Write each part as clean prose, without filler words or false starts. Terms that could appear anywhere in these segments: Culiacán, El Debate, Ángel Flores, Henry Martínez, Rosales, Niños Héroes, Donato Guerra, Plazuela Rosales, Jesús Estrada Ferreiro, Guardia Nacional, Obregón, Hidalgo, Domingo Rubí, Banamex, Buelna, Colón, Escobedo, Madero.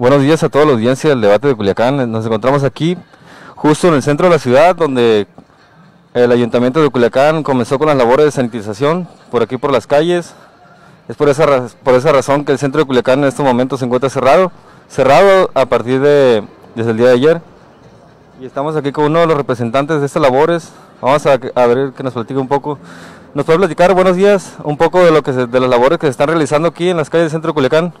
Buenos días a toda la audiencia del debate de Culiacán. Nos encontramos aquí, justo en el centro de la ciudad, donde el ayuntamiento de Culiacán comenzó con las labores de sanitización, por aquí por las calles. Es por esa razón que el centro de Culiacán en estos momentos se encuentra cerrado a partir de desde el día de ayer. Y estamos aquí con uno de los representantes de estas labores. Vamos a ver que nos platique un poco. Nos puede platicar, buenos días, un poco de las labores que se están realizando aquí en las calles del centro de Culiacán.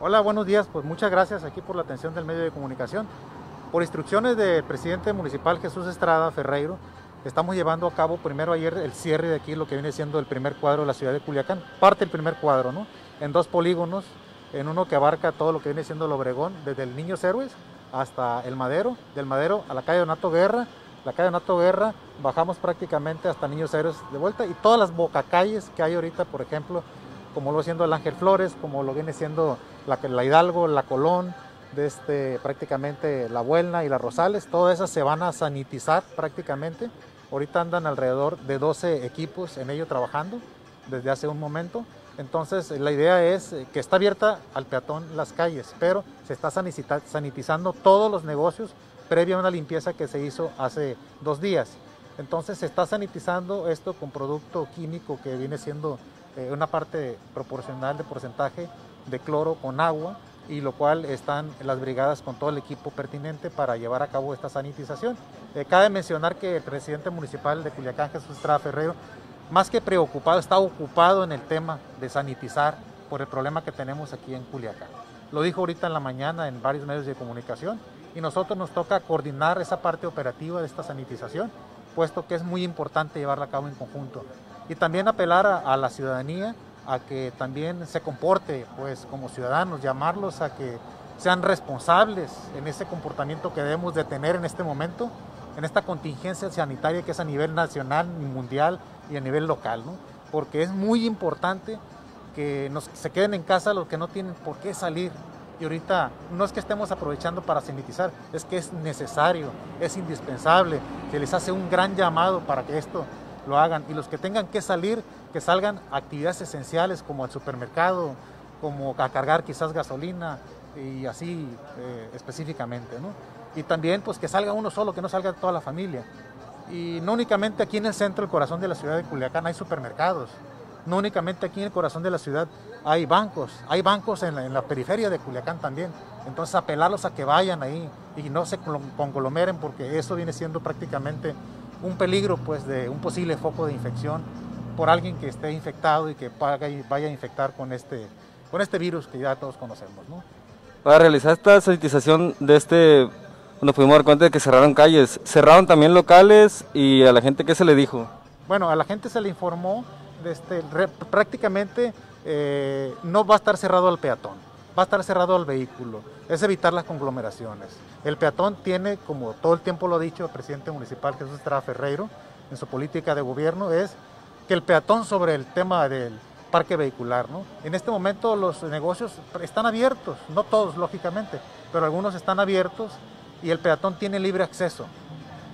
Hola, buenos días, pues muchas gracias aquí por la atención del medio de comunicación. Por instrucciones del presidente municipal Jesús Estrada Ferreiro, estamos llevando a cabo primero ayer el cierre de aquí, lo que viene siendo el primer cuadro de la ciudad de Culiacán, parte del primer cuadro, ¿no? En dos polígonos, en uno que abarca todo lo que viene siendo el Obregón, desde el Niños Héroes hasta el Madero, del Madero a la calle Donato Guerra, bajamos prácticamente hasta Niños Héroes de vuelta y todas las bocacalles que hay ahorita, por ejemplo, como lo siendo el Ángel Flores, como lo viene siendo la Hidalgo, la Colón, prácticamente la Buelna y la Rosales, todas esas se van a sanitizar prácticamente. Ahorita andan alrededor de 12 equipos en ello trabajando desde hace un momento. Entonces la idea es que está abierta al peatón las calles, pero se está sanitizando todos los negocios previo a una limpieza que se hizo hace 2 días. Entonces se está sanitizando esto con producto químico que viene siendo una parte proporcional de porcentaje de cloro con agua, y lo cual están las brigadas con todo el equipo pertinente para llevar a cabo esta sanitización. Cabe mencionar que el presidente municipal de Culiacán, Jesús Estrada Ferreiro, más que preocupado, está ocupado en el tema de sanitizar por el problema que tenemos aquí en Culiacán. Lo dijo ahorita en la mañana en varios medios de comunicación, y nosotros nos toca coordinar esa parte operativa de esta sanitización, puesto que es muy importante llevarla a cabo en conjunto. Y también apelar a la ciudadanía a que también se comporte, pues, como ciudadanos, llamarlos a que sean responsables en ese comportamiento que debemos de tener en este momento, en esta contingencia sanitaria que es a nivel nacional, mundial y a nivel local, ¿no? Porque es muy importante que se queden en casa los que no tienen por qué salir. Y ahorita no es que estemos aprovechando para sanitizar, es que es necesario, es indispensable, se les hace un gran llamado para que esto lo hagan, y los que tengan que salir, que salgan a actividades esenciales como al supermercado, como a cargar quizás gasolina y así específicamente, ¿no? Y también pues que salga uno solo, que no salga toda la familia. Y no únicamente aquí en el centro, el corazón de la ciudad de Culiacán, hay supermercados, no únicamente aquí en el corazón de la ciudad hay bancos en la periferia de Culiacán también. Entonces apelarlos a que vayan ahí y no se conglomeren, porque eso viene siendo prácticamente un peligro, pues, de un posible foco de infección por alguien que esté infectado y que vaya a infectar con este virus que ya todos conocemos, ¿no? Para realizar esta sanitización nos pudimos dar cuenta de que cerraron calles, cerraron también locales, y a la gente, ¿qué se le dijo? Bueno, a la gente se le informó prácticamente no va a estar cerrado al peatón, va a estar cerrado al vehículo, es evitar las conglomeraciones. El peatón tiene, como todo el tiempo lo ha dicho el presidente municipal Jesús Estrada Ferreiro, en su política de gobierno, es que el peatón sobre el tema del parque vehicular, ¿no? En este momento los negocios están abiertos, no todos lógicamente, pero algunos están abiertos y el peatón tiene libre acceso.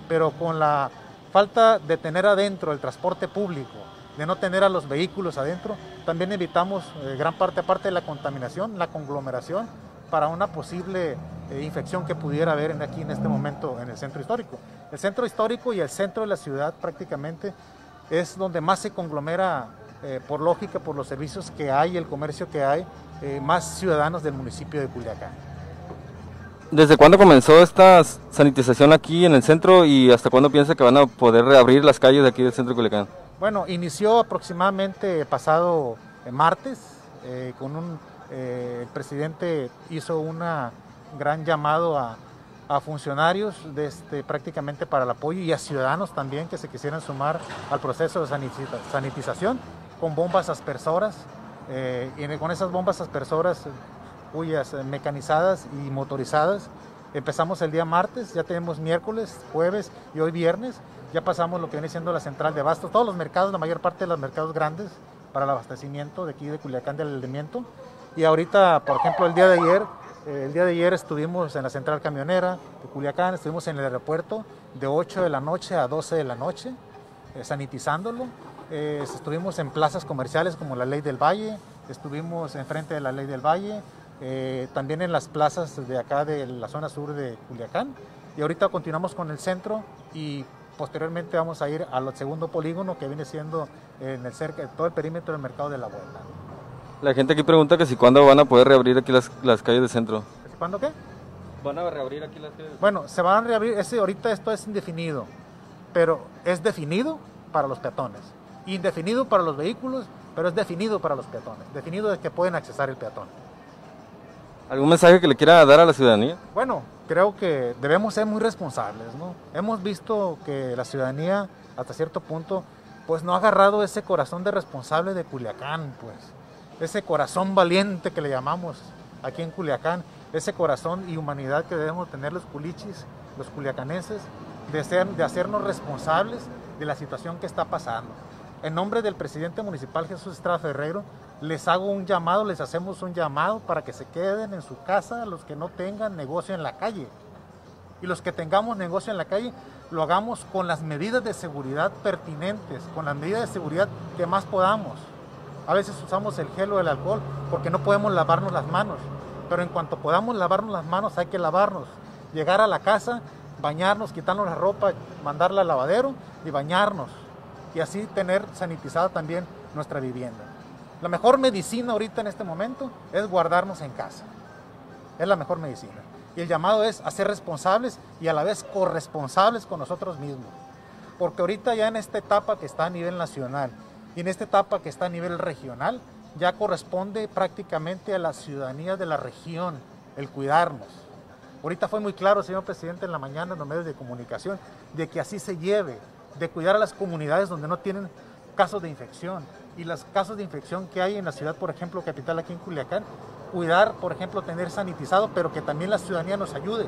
Pero con la falta de tener adentro el transporte público, de no tener a los vehículos adentro, también evitamos gran parte, aparte de la contaminación, la conglomeración para una posible infección que pudiera haber aquí en este momento en el centro histórico. El centro histórico y el centro de la ciudad prácticamente es donde más se conglomera, por lógica, por los servicios que hay, el comercio que hay, más ciudadanos del municipio de Culiacán. ¿Desde cuándo comenzó esta sanitización aquí en el centro y hasta cuándo piensa que van a poder reabrir las calles de aquí del centro de Culiacán? Bueno, inició aproximadamente pasado martes, el presidente hizo un gran llamado a funcionarios prácticamente para el apoyo, y a ciudadanos también que se quisieran sumar al proceso de sanitización con bombas aspersoras, y con esas bombas aspersoras cuyas mecanizadas y motorizadas. Empezamos el día martes, ya tenemos miércoles, jueves y hoy viernes. Ya pasamos lo que viene siendo la central de abastos, todos los mercados, la mayor parte de los mercados grandes para el abastecimiento de aquí de Culiacán del Alendimiento. Y ahorita, por ejemplo, el día de ayer estuvimos en la central camionera de Culiacán, estuvimos en el aeropuerto de 8 de la noche a 12 de la noche, sanitizándolo. Estuvimos en plazas comerciales como la Ley del Valle, estuvimos enfrente de la Ley del Valle, también en las plazas de acá de la zona sur de Culiacán. Y ahorita continuamos con el centro y posteriormente vamos a ir al segundo polígono que viene siendo en el cerca, todo el perímetro del mercado de la Buelna. La gente aquí pregunta que si cuándo van a poder reabrir aquí las calles del centro. ¿Cuándo qué? ¿Van a reabrir aquí las calles? Bueno, se van a reabrir, ahorita esto es indefinido, pero es definido para los peatones, indefinido para los vehículos, pero es definido para los peatones, definido es que pueden accesar el peatón. ¿Algún mensaje que le quiera dar a la ciudadanía? Bueno, creo que debemos ser muy responsables, ¿no? Hemos visto que la ciudadanía, hasta cierto punto, pues no ha agarrado ese corazón de responsable de Culiacán, pues. Ese corazón valiente que le llamamos aquí en Culiacán, ese corazón y humanidad que debemos tener los culichis, los culiacaneses, de hacernos responsables de la situación que está pasando. En nombre del presidente municipal Jesús Estrada Ferreiro, les hago un llamado, les hacemos un llamado para que se queden en su casa los que no tengan negocio en la calle. Y los que tengamos negocio en la calle, lo hagamos con las medidas de seguridad pertinentes, con las medidas de seguridad que más podamos. A veces usamos el gel o el alcohol porque no podemos lavarnos las manos. Pero en cuanto podamos lavarnos las manos, hay que lavarnos. Llegar a la casa, bañarnos, quitarnos la ropa, mandarla al lavadero y bañarnos. Y así tener sanitizada también nuestra vivienda. La mejor medicina ahorita en este momento es guardarnos en casa. Es la mejor medicina. Y el llamado es a ser responsables y a la vez corresponsables con nosotros mismos. Porque ahorita ya en esta etapa que está a nivel nacional y en esta etapa que está a nivel regional, ya corresponde prácticamente a la ciudadanía de la región el cuidarnos. Ahorita fue muy claro, señor presidente, en la mañana en los medios de comunicación, de que así se lleve, de cuidar a las comunidades donde no tienen casos de infección. Y los casos de infección que hay en la ciudad, por ejemplo, capital aquí en Culiacán, cuidar, por ejemplo, tener sanitizado, pero que también la ciudadanía nos ayude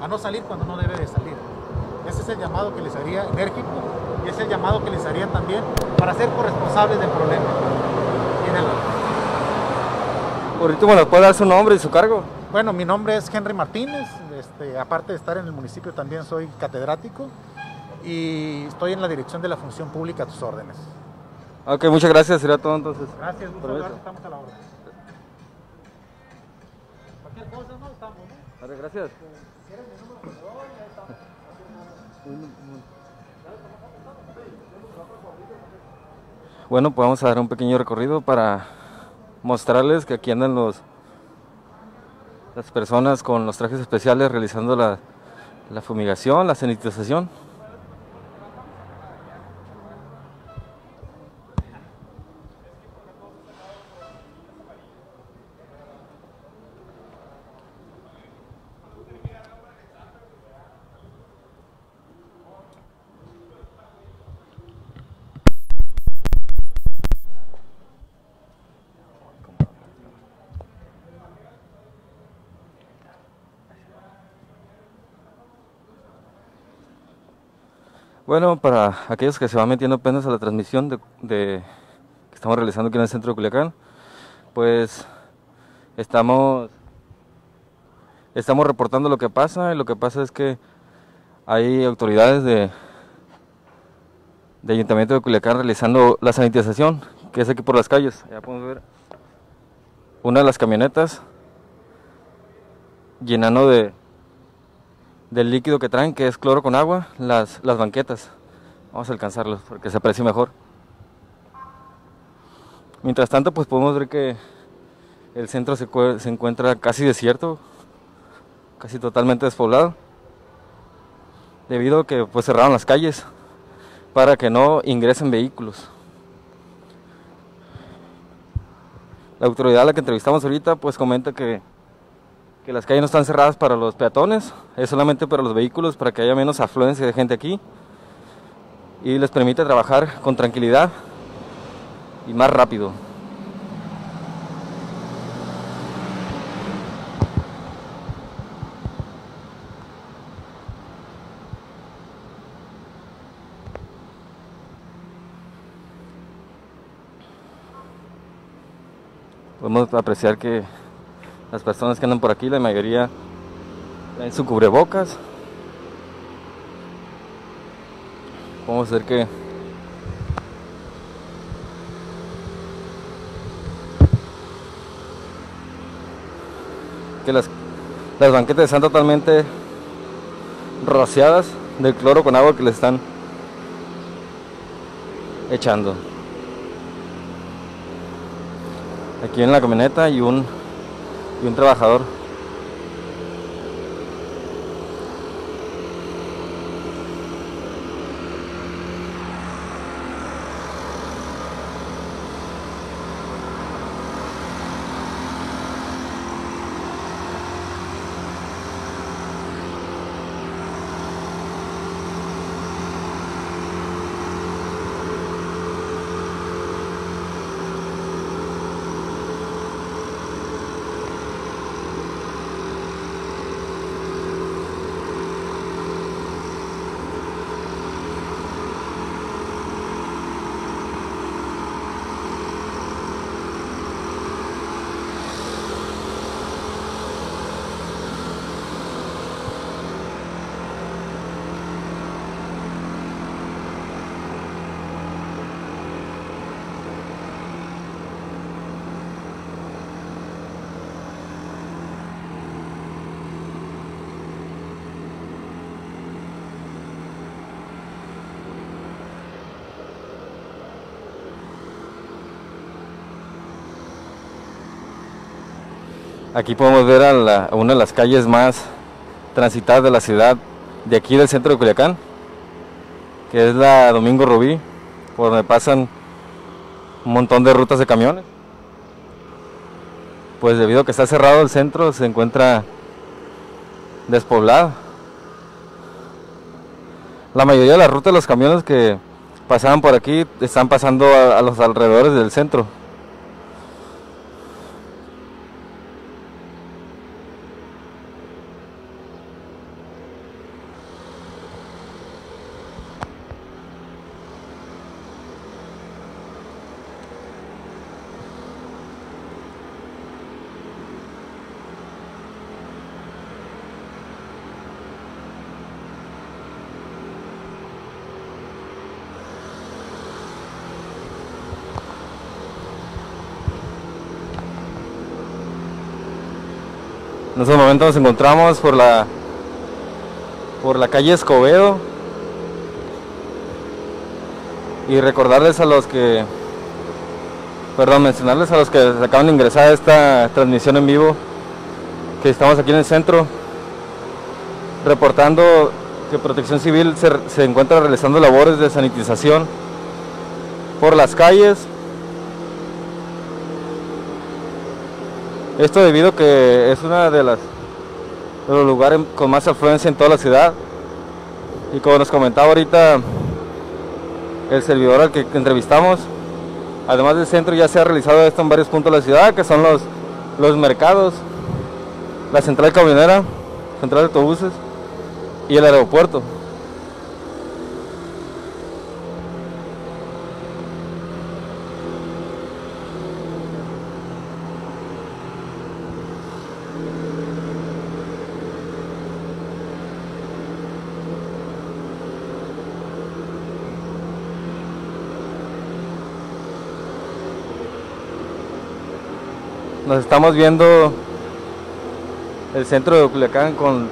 a no salir cuando no debe de salir. Ese es el llamado que les haría enérgico y es el llamado que les haría también para ser corresponsables del problema. Por último, ¿nos puede dar su nombre y su cargo? Bueno, mi nombre es Henry Martínez, aparte de estar en el municipio también soy catedrático y estoy en la dirección de la función pública a tus órdenes. Ok, muchas gracias, será todo entonces. Gracias, muchas gracias, estamos a la orden. Cualquier cosa, no estamos, ¿no? Vale, gracias. ¿Quieres mi número de teléfono? Ahí estamos. Bueno, pues vamos a dar un pequeño recorrido para mostrarles que aquí andan las personas con los trajes especiales realizando la fumigación, la sanitización. Bueno, para aquellos que se van metiendo apenas a la transmisión que estamos realizando aquí en el centro de Culiacán, pues estamos reportando lo que pasa, y lo que pasa es que hay autoridades de Ayuntamiento de Culiacán realizando la sanitización, que es aquí por las calles. Ya podemos ver una de las camionetas llenando del líquido que traen, que es cloro con agua, las banquetas. Vamos a alcanzarlos porque se aprecia mejor. Mientras tanto, pues podemos ver que el centro se encuentra casi desierto, casi totalmente despoblado, debido a que pues cerraron las calles para que no ingresen vehículos. La autoridad a la que entrevistamos ahorita pues comenta que las calles no están cerradas para los peatones, es solamente para los vehículos, para que haya menos afluencia de gente aquí y les permite trabajar con tranquilidad y más rápido. Podemos apreciar que las personas que andan por aquí, la mayoría traen su cubrebocas. Vamos a ver que que las banquetas están totalmente rociadas del cloro con agua que le están echando. Aquí en la camioneta y un trabajador. Aquí podemos ver a una de las calles más transitadas de la ciudad, de aquí del centro de Culiacán, que es la Domingo Rubí, por donde pasan un montón de rutas de camiones. Pues debido a que está cerrado el centro, se encuentra despoblado. La mayoría de las rutas de los camiones que pasaban por aquí están pasando a los alrededores del centro. En estos momentos nos encontramos por la calle Escobedo, y recordarles a los que, perdón, mencionarles a los que acaban de ingresar a esta transmisión en vivo, que estamos aquí en el centro, reportando que Protección Civil se encuentra realizando labores de sanitización por las calles. Esto debido a que es uno de los lugares con más afluencia en toda la ciudad. Y como nos comentaba ahorita el servidor al que entrevistamos, además del centro ya se ha realizado esto en varios puntos de la ciudad, que son los mercados, la central camionera, central de autobuses y el aeropuerto. Nos estamos viendo el centro de Culiacán con,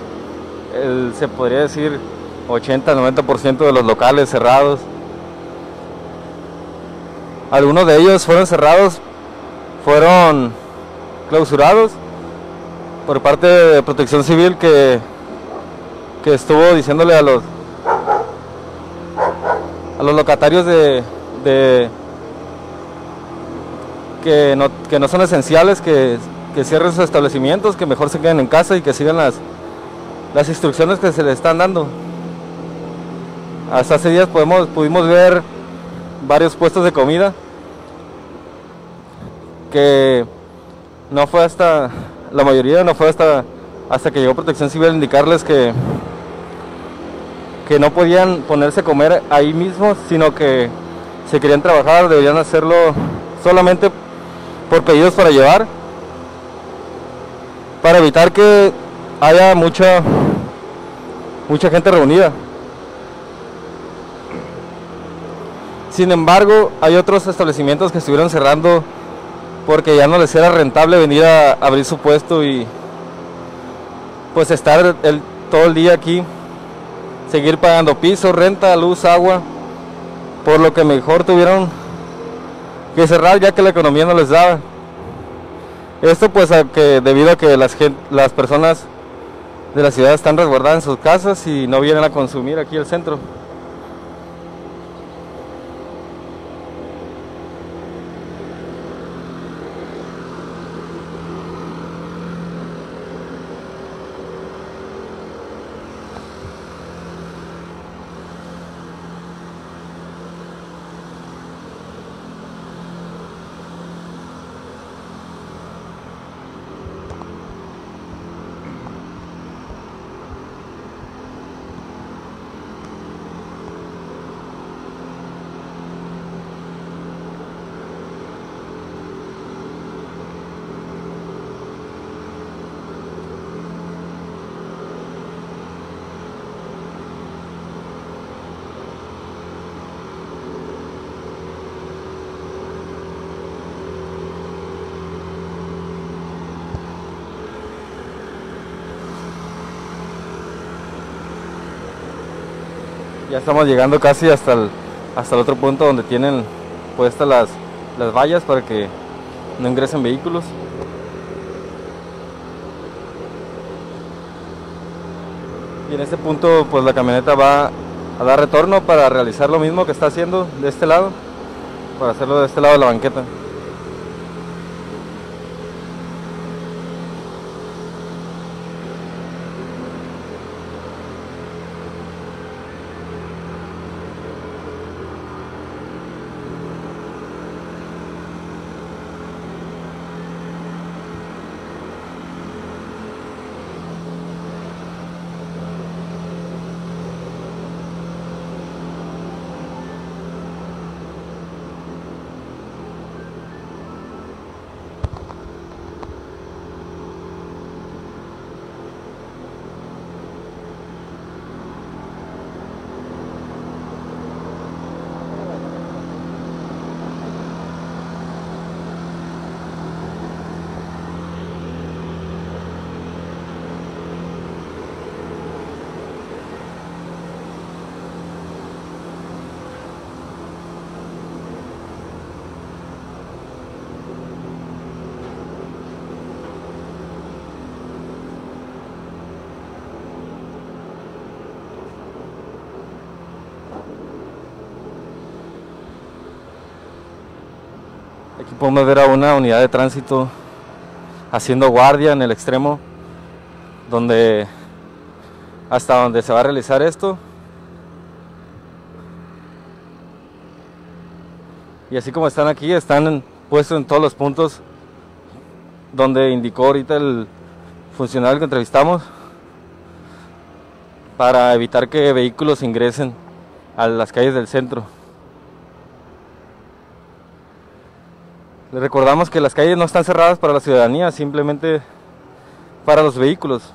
se podría decir, 80-90% de los locales cerrados. Algunos de ellos fueron cerrados, fueron clausurados por parte de Protección Civil, que estuvo diciéndole a los locatarios de que no son esenciales, que cierren sus establecimientos, que mejor se queden en casa y que sigan las instrucciones que se les están dando. Hasta hace días pudimos ver varios puestos de comida, que no fue hasta, la mayoría no fue hasta que llegó Protección Civil a indicarles que no podían ponerse a comer ahí mismo, sino que si querían trabajar deberían hacerlo solamente por pedidos para llevar, para evitar que haya mucha gente reunida. Sin embargo, hay otros establecimientos que estuvieron cerrando porque ya no les era rentable venir a abrir su puesto y, pues estar todo el día aquí, seguir pagando piso, renta, luz, agua, por lo que mejor tuvieron que cerrar ya que la economía no les daba. Esto pues a que, debido a que las personas de la ciudad están resguardadas en sus casas y no vienen a consumir aquí el centro. Ya estamos llegando casi hasta el otro punto donde tienen puestas las vallas para que no ingresen vehículos. Y en este punto pues la camioneta va a dar retorno para realizar lo mismo que está haciendo de este lado, para hacerlo de este lado de la banqueta. Aquí podemos ver a una unidad de tránsito haciendo guardia en el extremo hasta donde se va a realizar esto. Y así como están aquí, están puestos en todos los puntos donde indicó ahorita el funcionario que entrevistamos, para evitar que vehículos ingresen a las calles del centro. Les recordamos que las calles no están cerradas para la ciudadanía, simplemente para los vehículos.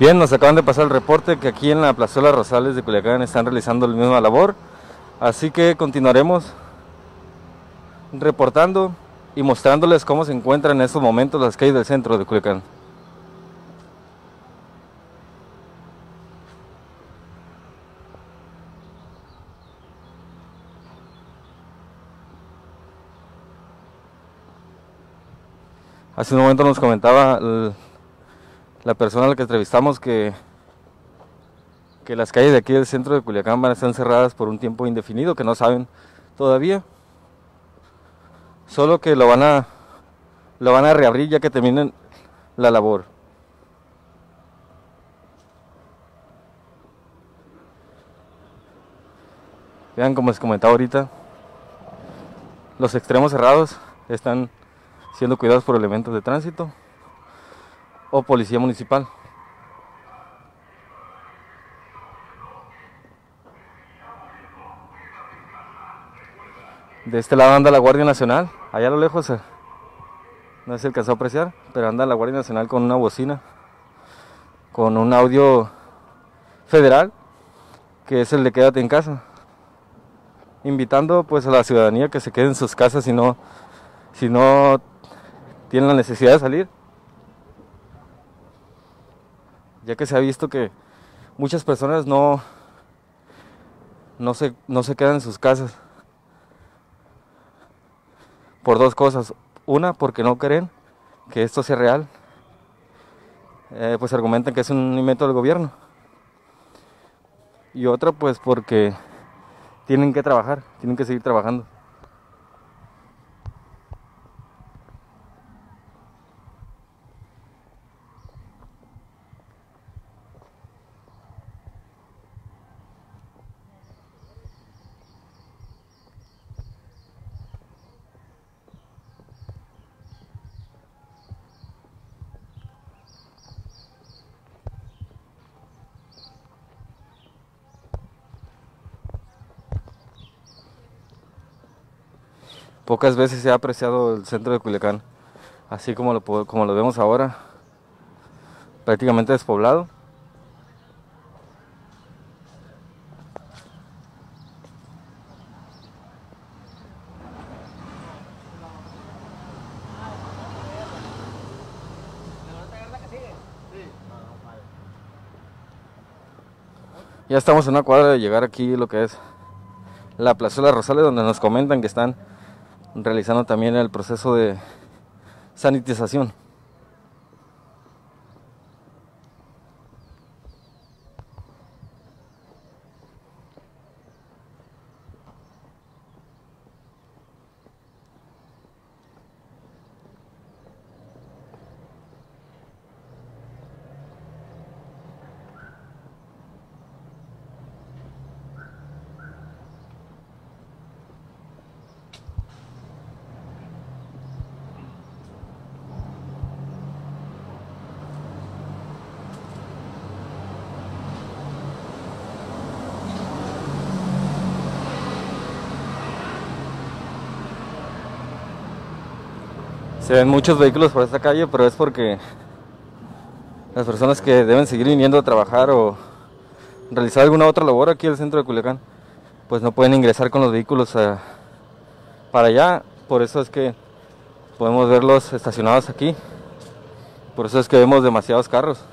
Bien, nos acaban de pasar el reporte que aquí en la Plazuela Rosales de Culiacán están realizando la misma labor, así que continuaremos reportando y mostrándoles cómo se encuentran en estos momentos las calles del centro de Culiacán. Hace un momento nos comentaba la persona a la que entrevistamos que las calles de aquí del centro de Culiacán van a estar cerradas por un tiempo indefinido, que no saben todavía, solo que lo van a reabrir ya que terminen la labor. Vean, como les comentaba ahorita, los extremos cerrados están siendo cuidados por elementos de tránsito o policía municipal. De este lado anda la Guardia Nacional, allá a lo lejos no se alcanzó a apreciar, pero anda la Guardia Nacional con una bocina, con un audio federal, que es el de quédate en casa, invitando pues a la ciudadanía que se quede en sus casas si no tienen la necesidad de salir, ya que se ha visto que muchas personas no se quedan en sus casas por dos cosas: una, porque no creen que esto sea real, pues argumentan que es un invento del gobierno, y otra pues porque tienen que trabajar, tienen que seguir trabajando. Pocas veces se ha apreciado el centro de Culiacán así como lo vemos ahora, prácticamente despoblado. Ya estamos en una cuadra de llegar aquí lo que es la Plazuela Rosales, donde nos comentan que están realizando también el proceso de sanitización. Se ven muchos vehículos por esta calle, pero es porque las personas que deben seguir viniendo a trabajar o realizar alguna otra labor aquí en el centro de Culiacán, pues no pueden ingresar con los vehículos para allá. Por eso es que podemos verlos estacionados aquí, por eso es que vemos demasiados carros.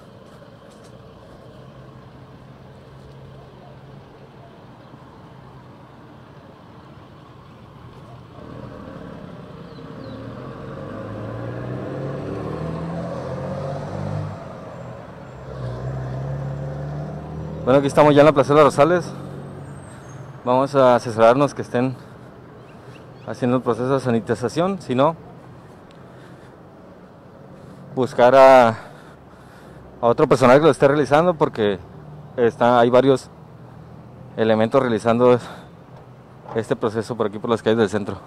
Bueno, aquí estamos ya en la Plazuela Rosales. Vamos a asesorarnos que estén haciendo el proceso de sanitización, si no, buscar a otro personal que lo esté realizando, porque hay varios elementos realizando este proceso por aquí por las calles del centro.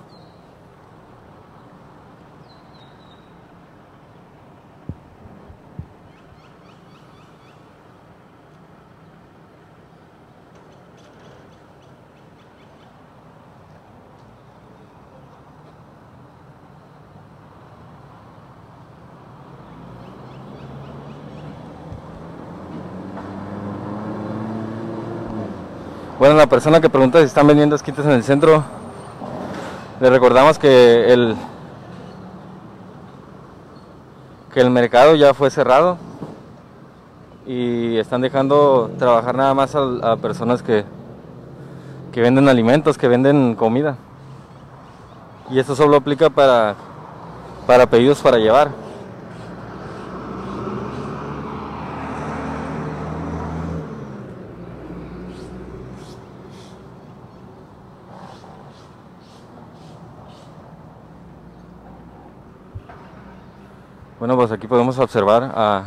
Bueno, la persona que pregunta si están vendiendo esquites en el centro, Le recordamos que el mercado ya fue cerrado y están dejando trabajar nada más a personas que venden alimentos, que venden comida. Y esto solo aplica para pedidos para llevar. Bueno, pues aquí podemos observar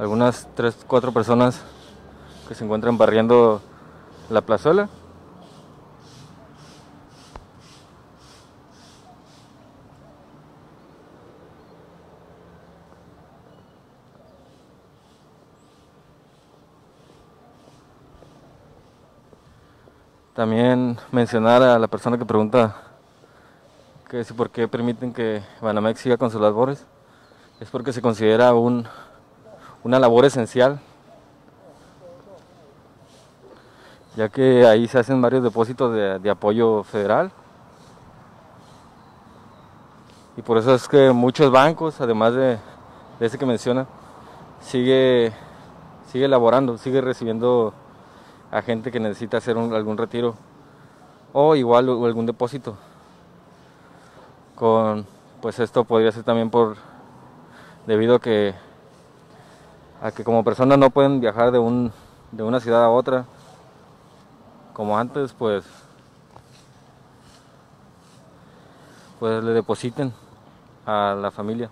algunas 3 o 4 personas que se encuentran barriendo la plazuela. También mencionar a la persona que pregunta que si por qué permiten que Banamex siga con sus labores. Es porque se considera una labor esencial, ya que ahí se hacen varios depósitos de apoyo federal, y por eso es que muchos bancos, además de ese que menciona, sigue laborando, sigue recibiendo a gente que necesita hacer algún retiro o algún depósito. Pues esto podría ser también debido a que como personas no pueden viajar de una ciudad a otra como antes, pues le depositen a la familia.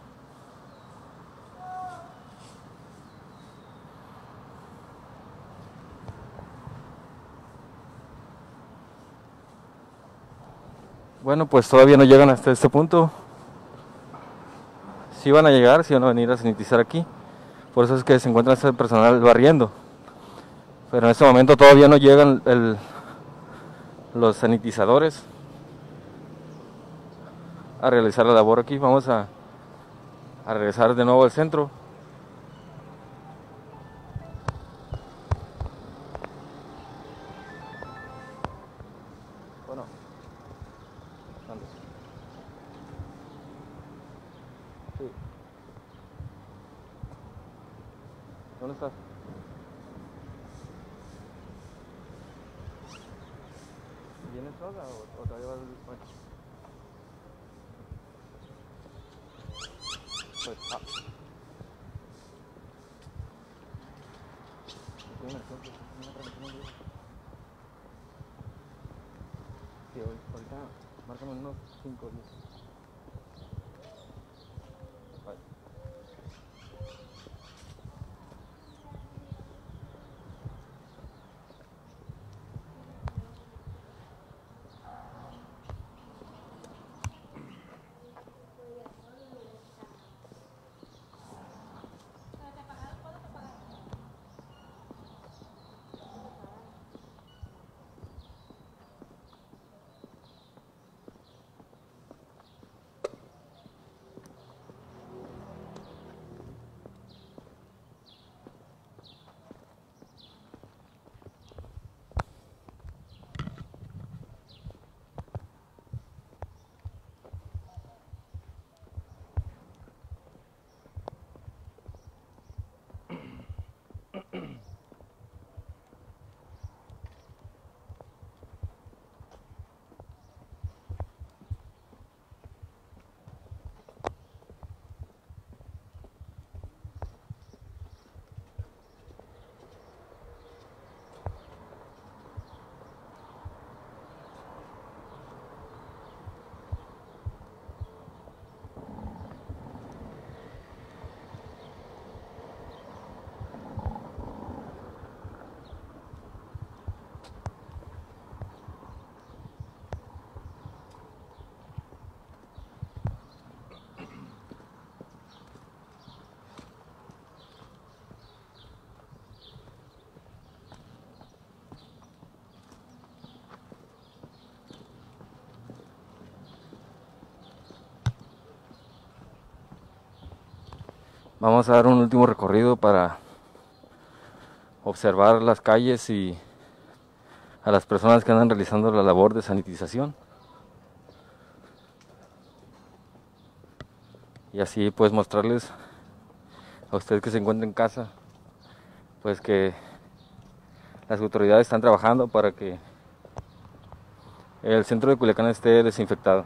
Bueno, pues todavía no llegan hasta este punto. Sí van a llegar, sí van a venir a sanitizar aquí. Por eso es que se encuentra este personal barriendo. Pero en este momento todavía no llegan los sanitizadores a realizar la labor aquí. Vamos a regresar de nuevo al centro. Vamos a dar un último recorrido para observar las calles y a las personas que andan realizando la labor de sanitización. Y así pues mostrarles a usted que se encuentra en casa, pues que las autoridades están trabajando para que el centro de Culiacán esté desinfectado.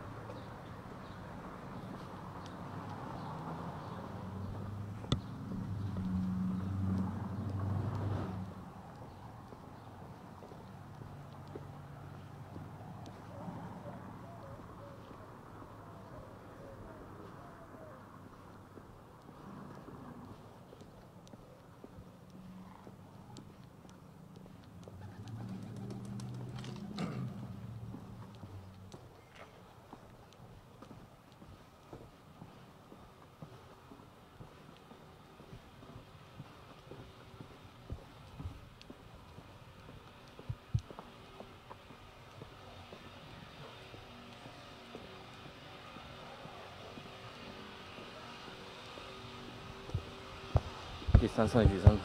Aquí están sanitizando.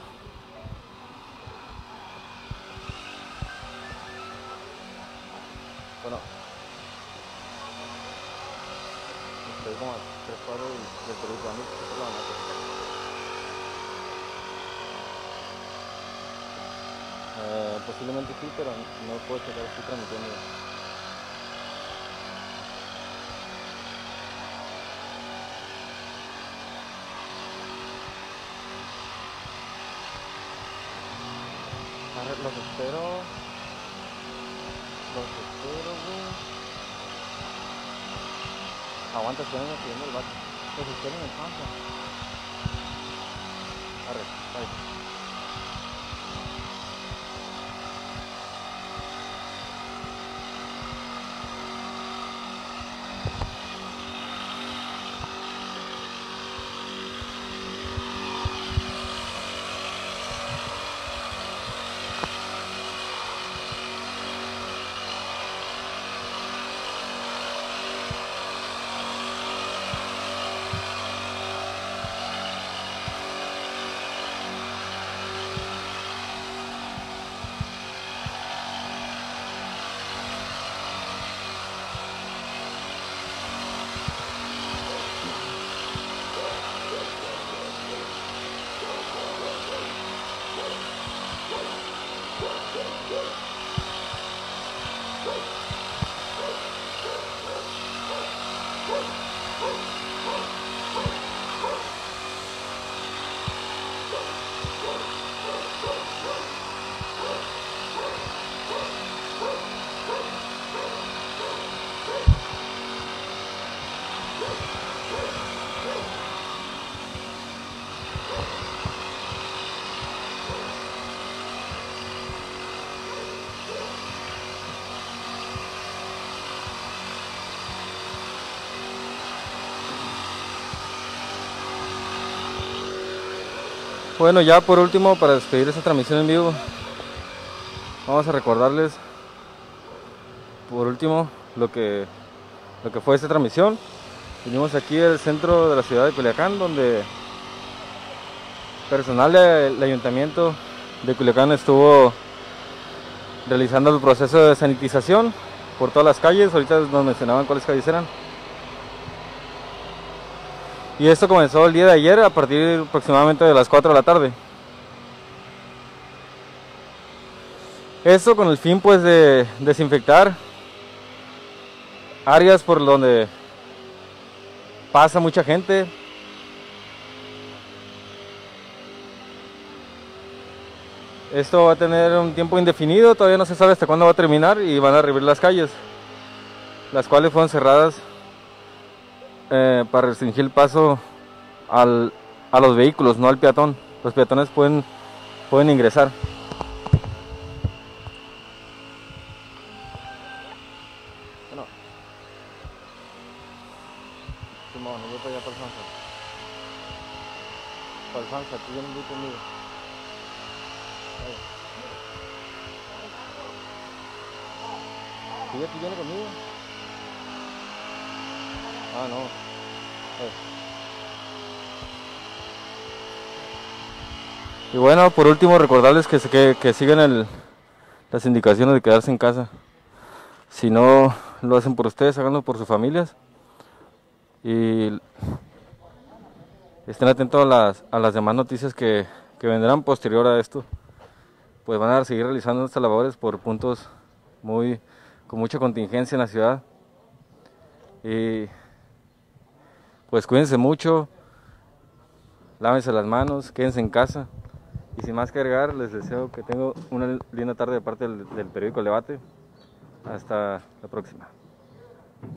Bueno, estoy como a 3 cuadros del Perú, a mí se la van a hacer. Posiblemente sí, pero no puedo checar, estoy transmitiendo. Los espero. Güey. Aguanta, estoy pidiendo el vato. Los espero en el campo. Arre, bye. Bueno, ya por último, para despedir esta transmisión en vivo, vamos a recordarles por último lo que fue esta transmisión. Vinimos aquí al centro de la ciudad de Culiacán, donde personal del ayuntamiento de Culiacán estuvo realizando el proceso de sanitización por todas las calles. Ahorita nos mencionaban cuáles calles eran. Y esto comenzó el día de ayer a partir aproximadamente de las 4 de la tarde. Esto con el fin pues de desinfectar áreas por donde pasa mucha gente. Esto va a tener un tiempo indefinido, todavía no se sabe hasta cuándo va a terminar y van a reabrir las calles, las cuales fueron cerradas para restringir el paso a los vehículos, no al peatón. Los peatones pueden ingresar. Bueno. Simón, yo voy allá para Alfanza. Para Alfanza, tú vienes muy conmigo. ¿Tú ya vienes conmigo? Ah, no. Y bueno, por último recordarles que sigan las indicaciones de quedarse en casa. Si no lo hacen por ustedes, háganlo por sus familias y estén atentos a las demás noticias que vendrán posterior a esto. Pues van a seguir realizando estas labores por puntos con mucha contingencia en la ciudad. Y pues cuídense mucho, lávense las manos, quédense en casa. Y sin más que agregar, les deseo que tengan una linda tarde de parte del periódico El Debate. Hasta la próxima.